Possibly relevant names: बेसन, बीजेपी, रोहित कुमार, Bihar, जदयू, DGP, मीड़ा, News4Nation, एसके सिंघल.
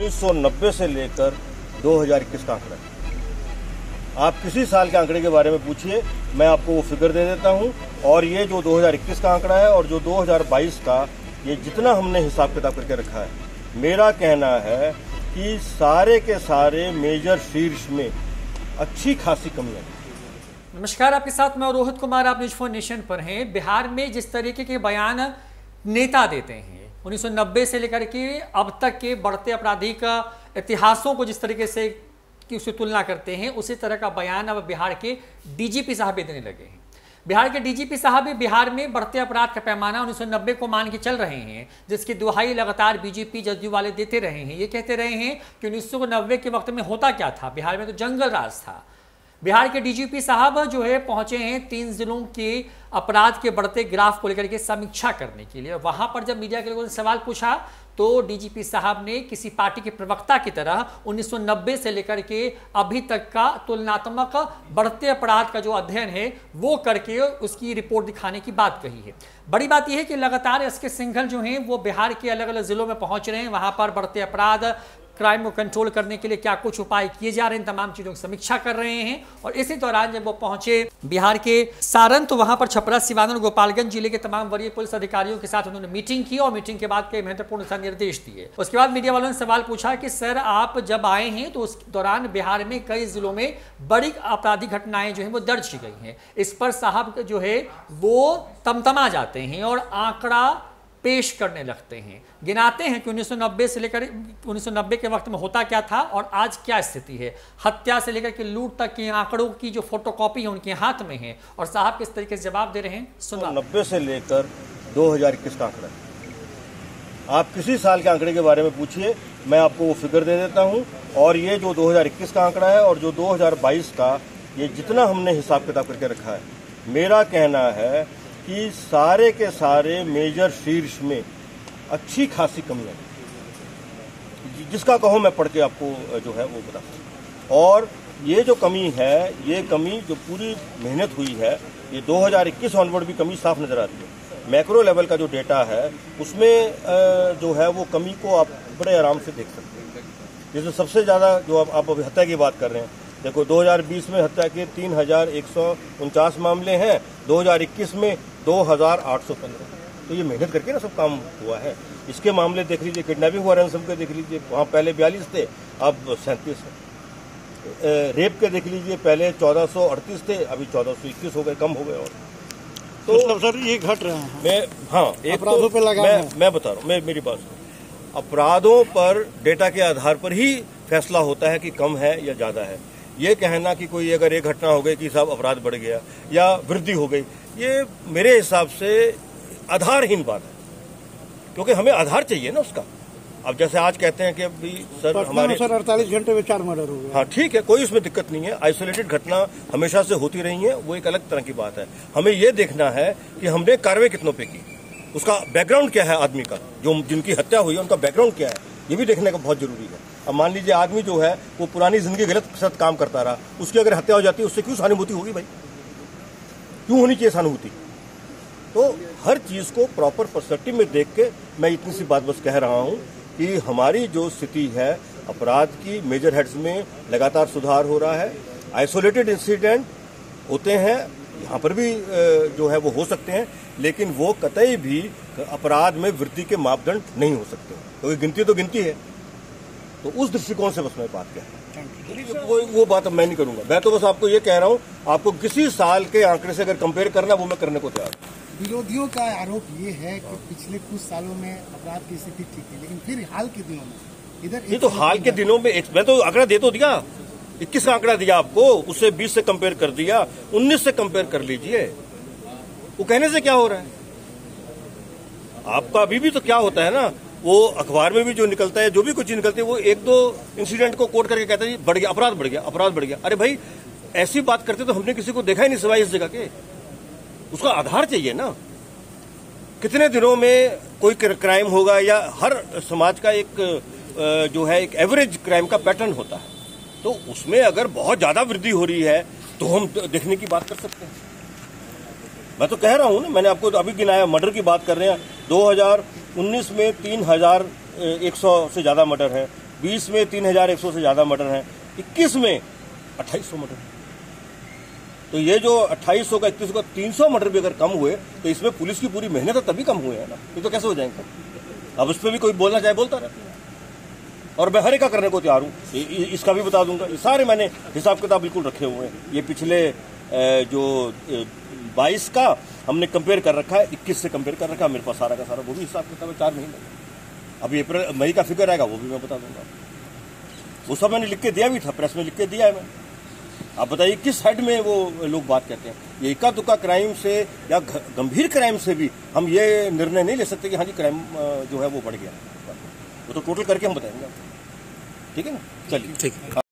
1990 से लेकर 2021 का आंकड़ा, आप किसी साल के आंकड़े के बारे में पूछिए, मैं आपको वो फिगर दे देता हूं। और ये जो 2021 का आंकड़ा है और जो 2022 का, ये जितना हमने हिसाब किताब करके रखा है, मेरा कहना है कि सारे के सारे मेजर शीर्ष में अच्छी खासी कमी है। नमस्कार, आपके साथ मैं रोहित कुमार, आप न्यूज़ फॉर नेशन पर हैं। बिहार में जिस तरीके के बयान नेता देते हैं 1990 से लेकर के अब तक के बढ़ते आपराधिक इतिहासों को जिस तरीके से कि उसकी तुलना करते हैं, उसी तरह का बयान अब बिहार के डीजीपी साहब भी देने लगे हैं। बिहार के डीजीपी साहब भी बिहार में बढ़ते अपराध का पैमाना 1990 को मान के चल रहे हैं, जिसकी दुहाई लगातार बीजेपी जदयू वाले देते रहे हैं। ये कहते रहे हैं कि 1990 के वक्त में होता क्या था, बिहार में तो जंगल राज था। बिहार के डीजीपी साहब जो है पहुंचे हैं 3 जिलों के अपराध के बढ़ते ग्राफ को लेकर के समीक्षा करने के लिए। वहां पर जब मीडिया के लोगों ने सवाल पूछा तो डीजीपी साहब ने किसी पार्टी के प्रवक्ता की तरह 1990 से लेकर के अभी तक का तुलनात्मक बढ़ते अपराध का जो अध्ययन है वो करके उसकी रिपोर्ट दिखाने की बात कही है। बड़ी बात यह है कि लगातार एसके सिंघल जो हैं वो बिहार के अलग अलग जिलों में पहुंच रहे हैं, वहां पर बढ़ते अपराध क्राइम को कंट्रोल करने के लिए क्या कुछ उपाय किए जा रहे हैं, तमाम चीजों की समीक्षा कर रहे हैं। और इसी दौरान जब वो पहुंचे बिहार के सारण, तो वहां पर छपरा, सिवान और गोपालगंज जिले के तमाम वरीय पुलिस अधिकारियों के साथ उन्होंने मीटिंग की और मीटिंग के बाद कई महत्वपूर्ण दिशा निर्देश दिए। उसके बाद मीडिया वालों ने सवाल पूछा कि सर आप जब आए हैं तो उस दौरान बिहार में कई जिलों में बड़ी आपराधिक घटनाएं जो है वो दर्ज की गई हैं। इस पर साहब जो है वो तमतमा जाते हैं और आंकड़ा पेश करने लगते हैं, गिनाते हैं कि 1990 से लेकर 1990 के वक्त में होता क्या था और आज क्या स्थिति है। हत्या से लेकर के लूट तक के आंकड़ों की जो फोटोकॉपी है उनके हाथ में है और साहब किस तरीके से जवाब दे रहे हैं, सुना। 1990 से लेकर 2021 का आंकड़ा, आप किसी साल के आंकड़े के बारे में पूछिए, मैं आपको वो फिगर दे देता हूँ। और ये जो 2021 का आंकड़ा है और जो 2022 का, ये जितना हमने हिसाब किताब करके रखा है, मेरा कहना है कि सारे के सारे मेजर शीर्ष में अच्छी खासी कमी है, जिसका कहूँ मैं पढ़ के आपको जो है वो बता सकता हूँ। और ये जो कमी है, ये कमी जो पूरी मेहनत हुई है, ये 2021 ऑनवर्ड भी कमी साफ नज़र आती है। मैक्रो लेवल का जो डेटा है उसमें जो है वो कमी को आप बड़े आराम से देख सकते हैं। जैसे सबसे ज़्यादा जो आप अभी हत्या की बात कर रहे हैं, देखो 2020 में हत्या के 3,149 मामले हैं, 2021 में 2,815। तो ये मेहनत करके ना सब काम हुआ है। इसके मामले देख लीजिए, किडनैपिंग और रैनसम के देख लीजिए, वहाँ पहले 42 थे, अब 37 है। रेप के देख लीजिए, पहले 1,438 थे, अभी 1,421 हो गए, कम हो गए। और तो सर ये घट रहा है। मैं हाँ एक तो, मैं बता रहा हूँ, मेरी बात अपराधों पर डेटा के आधार पर ही फैसला होता है कि कम है या ज़्यादा है। ये कहना कि कोई अगर एक घटना हो गई कि साहब अपराध बढ़ गया या वृद्धि हो गई, ये मेरे हिसाब से आधारहीन बात है, क्योंकि हमें आधार चाहिए ना उसका। अब जैसे आज कहते हैं कि अभी सर हमारे सर 48 घंटे में 4 मर्डर हो गए, हाँ ठीक है, कोई उसमें दिक्कत नहीं है। आइसोलेटेड घटना हमेशा से होती रही है, वो एक अलग तरह की बात है। हमें ये देखना है कि हमने कार्रवाई कितनों पे की, उसका बैकग्राउंड क्या है आदमी का, जो जिनकी हत्या हुई है उनका बैकग्राउंड क्या है, ये भी देखने का बहुत जरूरी है। अब मान लीजिए आदमी जो है वो पुरानी जिंदगी गलत के साथ काम करता रहा, उसकी अगर हत्या हो जाती है उससे क्यों सहानुभूति होगी भाई, क्यों होनी चाहिए सहानुभूति। तो हर चीज़ को प्रॉपर पर्सपेक्टिव में देख के मैं इतनी सी बात बस कह रहा हूँ कि हमारी जो स्थिति है अपराध की, मेजर हेड्स में लगातार सुधार हो रहा है। आइसोलेटेड इंसिडेंट होते हैं, यहाँ पर भी जो है वो हो सकते हैं, लेकिन वो कतई भी अपराध में वृद्धि के मापदंड नहीं हो सकते, क्योंकि गिनती तो गिनती है। तो उस दृष्टिकोण से बस मैं बात कह रहा हूँ, वो बात अब मैं नहीं करूँगा। मैं तो बस आपको ये कह रहा हूँ, आपको किसी साल के आंकड़े से अगर कंपेयर करना, वो मैं करने को तैयार हूँ। विरोधियों का आरोप ये है कि पिछले कुछ सालों में अपराध की स्थिति ठीक थी, लेकिन फिर हाल के दिनों में इधर ये तो हाल के दिनों में मैं तो आंकड़ा दे तो दिया, 21 का आंकड़ा दिया आपको, उससे 20 से कंपेयर कर दिया, 19 से कंपेयर कर लीजिए। वो कहने से क्या हो रहा है आपका। अभी भी तो क्या होता है ना, वो अखबार में भी जो निकलता है, जो भी कुछ निकलती है, वो 1-2 इंसिडेंट को कोट करके कहते हैं बढ़ गया अपराध, बढ़ गया अपराध, बढ़ गया। अरे भाई ऐसी बात करते तो हमने किसी को देखा ही नहीं सिवाय इस जगह के। उसका आधार चाहिए ना, कितने दिनों में कोई क्राइम होगा, या हर समाज का एक जो है एक एवरेज क्राइम का पैटर्न होता है। तो उसमें अगर बहुत ज्यादा वृद्धि हो रही है तो हम देखने की बात कर सकते हैं। मैं तो कह रहा हूं ना, मैंने आपको अभी गिनाया, मर्डर की बात कर रहे हैं, 2019 में 3,100 से ज्यादा मर्डर है, 20 में 3100 से ज़्यादा मर्डर हैं, 21 में 2800 मर्डर हैं। तो ये जो 2800 का 3100 का 300 मर्डर भी अगर कम हुए तो इसमें पुलिस की पूरी मेहनत है तभी कम हुए हैं ना, ये तो कैसे हो जाएंगे। अब उस पर भी कोई बोलना चाहे बोलता रहता है और मैं हर एक का करने को तैयार हूँ, इसका भी बता दूंगा। ये सारे मैंने हिसाब किताब बिल्कुल रखे हुए हैं। ये पिछले जो 22 का हमने कंपेयर कर रखा है, 21 से कंपेयर कर रखा है, मेरे पास सारा का सारा वो भी हिसाब किताब है। 4 महीने अभी अप्रैल मई का फिगर आएगा वो भी मैं बता दूंगा। वो सब मैंने लिख के दिया भी था, प्रेस में लिख के दिया है मैंने। आप बताइए किस हेड में वो लोग बात करते हैं। ये इक्का दुक्का क्राइम से या गंभीर क्राइम से भी हम ये निर्णय नहीं ले सकते कि हाँ जी क्राइम जो है वो बढ़ गया। वो तो टोटल करके हम बताएंगे, ठीक है ना। चलिए ठीक।